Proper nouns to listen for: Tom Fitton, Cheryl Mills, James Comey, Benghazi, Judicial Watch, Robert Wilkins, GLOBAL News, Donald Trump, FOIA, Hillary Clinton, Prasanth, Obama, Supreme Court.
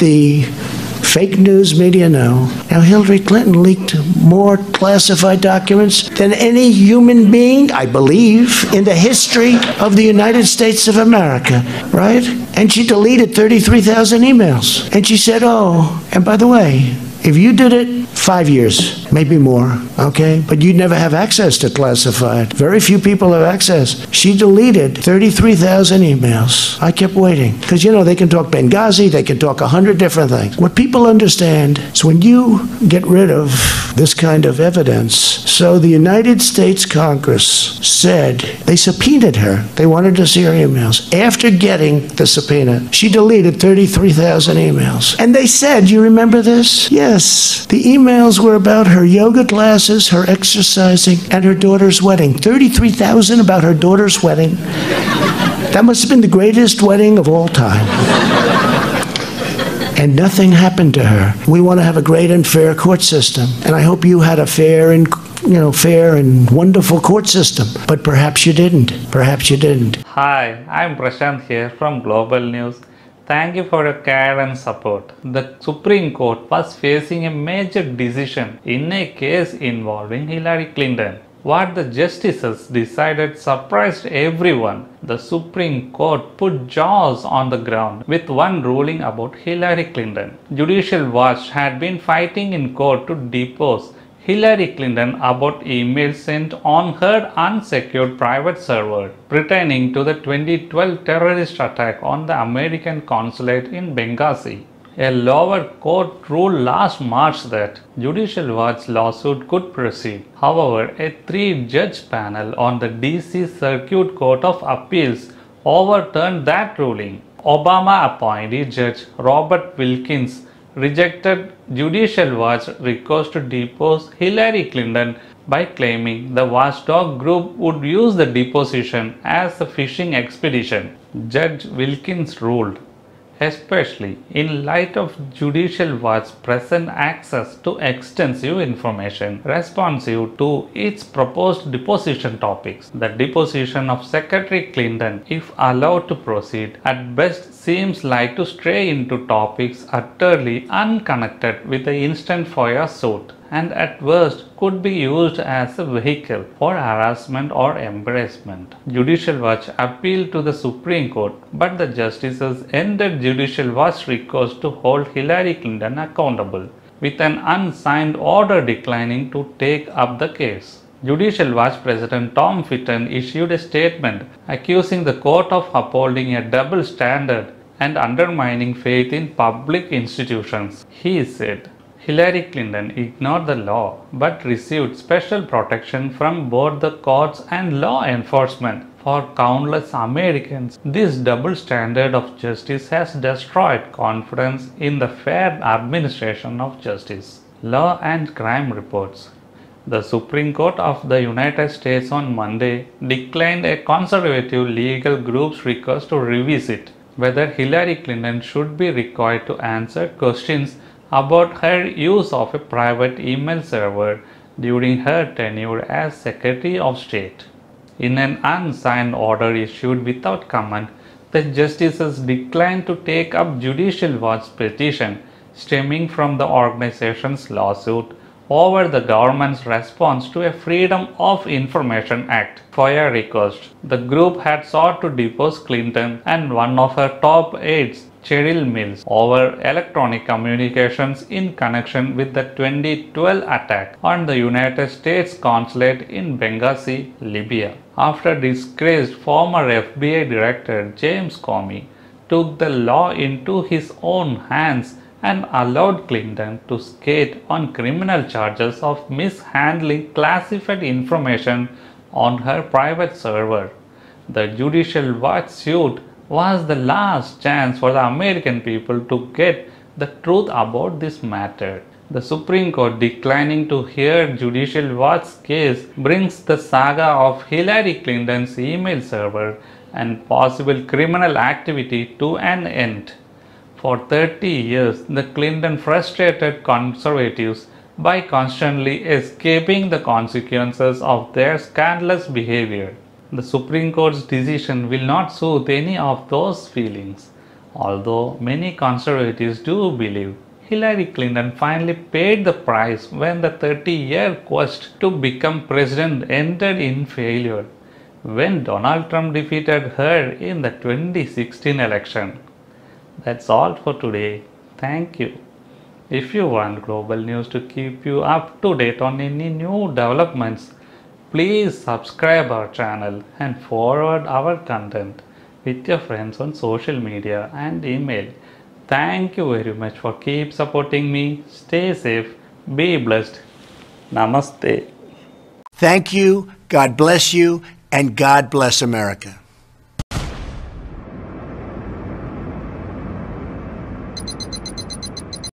the fake news media know. Now, Hillary Clinton leaked more classified documents than any human being, I believe, in the history of the United States of America, right? And she deleted 33,000 emails. And she said, oh, and by the way, if you did it 5 years, maybe more, okay? But you'd never have access to classified. Very few people have access. She deleted 33,000 emails. I kept waiting. Because, you know, they can talk Benghazi, they can talk 100 different things. What people understand is when you get rid of this kind of evidence, so the United States Congress said they subpoenaed her. They wanted to see her emails. After getting the subpoena, she deleted 33,000 emails. And they said, you remember this? Yes. Yes, the emails were about her yoga classes, her exercising, and her daughter's wedding. 33,000 about her daughter's wedding. That must have been the greatest wedding of all time. And nothing happened to her. We want to have a great and fair court system. And I hope you had a fair and, you know, fair and wonderful court system. But perhaps you didn't. Perhaps you didn't. Hi, I'm Prashant here from Global News. Thank you for your care and support. The Supreme Court was facing a major decision in a case involving Hillary Clinton. What the justices decided surprised everyone. The Supreme Court put jaws on the ground with one ruling about Hillary Clinton. Judicial Watch had been fighting in court to depose Hillary Clinton about emails sent on her unsecured private server pertaining to the 2012 terrorist attack on the American consulate in Benghazi. A lower court ruled last March that Judicial Watch lawsuit could proceed. However, a three-judge panel on the D.C. Circuit Court of Appeals overturned that ruling. Obama appointee Judge Robert Wilkins rejected Judicial Watch request to depose Hillary Clinton by claiming the watchdog group would use the deposition as a fishing expedition. Judge Wilkins ruled, especially in light of Judicial Watch's present access to extensive information responsive to its proposed deposition topics. The deposition of Secretary Clinton, if allowed to proceed, at best seems like to stray into topics utterly unconnected with the instant FOIA suit, and at worst could be used as a vehicle for harassment or embarrassment. Judicial Watch appealed to the Supreme Court, but the justices ended Judicial Watch's request to hold Hillary Clinton accountable, with an unsigned order declining to take up the case. Judicial Watch President Tom Fitton issued a statement accusing the court of upholding a double standard and undermining faith in public institutions. He said, Hillary Clinton ignored the law but received special protection from both the courts and law enforcement. For countless Americans, this double standard of justice has destroyed confidence in the fair administration of justice. Law and Crime Reports. The Supreme Court of the United States on Monday declined a conservative legal group's request to revisit whether Hillary Clinton should be required to answer questions about her use of a private email server during her tenure as Secretary of State. In an unsigned order issued without comment, the justices declined to take up Judicial Watch's petition stemming from the organization's lawsuit over the government's response to a Freedom of Information Act FOIA request. The group had sought to depose Clinton and one of her top aides, Cheryl Mills, over electronic communications in connection with the 2012 attack on the United States consulate in Benghazi, Libya, after disgraced former FBI Director James Comey took the law into his own hands and allowed Clinton to skate on criminal charges of mishandling classified information on her private server. The Judicial Watch suit was the last chance for the American people to get the truth about this matter. The Supreme Court declining to hear Judicial Watch's case brings the saga of Hillary Clinton's email server and possible criminal activity to an end. For 30 years, the Clinton frustrated conservatives by constantly escaping the consequences of their scandalous behavior. The Supreme Court's decision will not soothe any of those feelings. Although many conservatives do believe Hillary Clinton finally paid the price when the 30-year quest to become president ended in failure, when Donald Trump defeated her in the 2016 election. That's all for today. Thank you. If you want global news to keep you up to date on any new developments, please subscribe our channel and forward our content with your friends on social media and email. Thank you very much for keep supporting me. Stay safe. Be blessed. Namaste. Thank you. God bless you. And God bless America.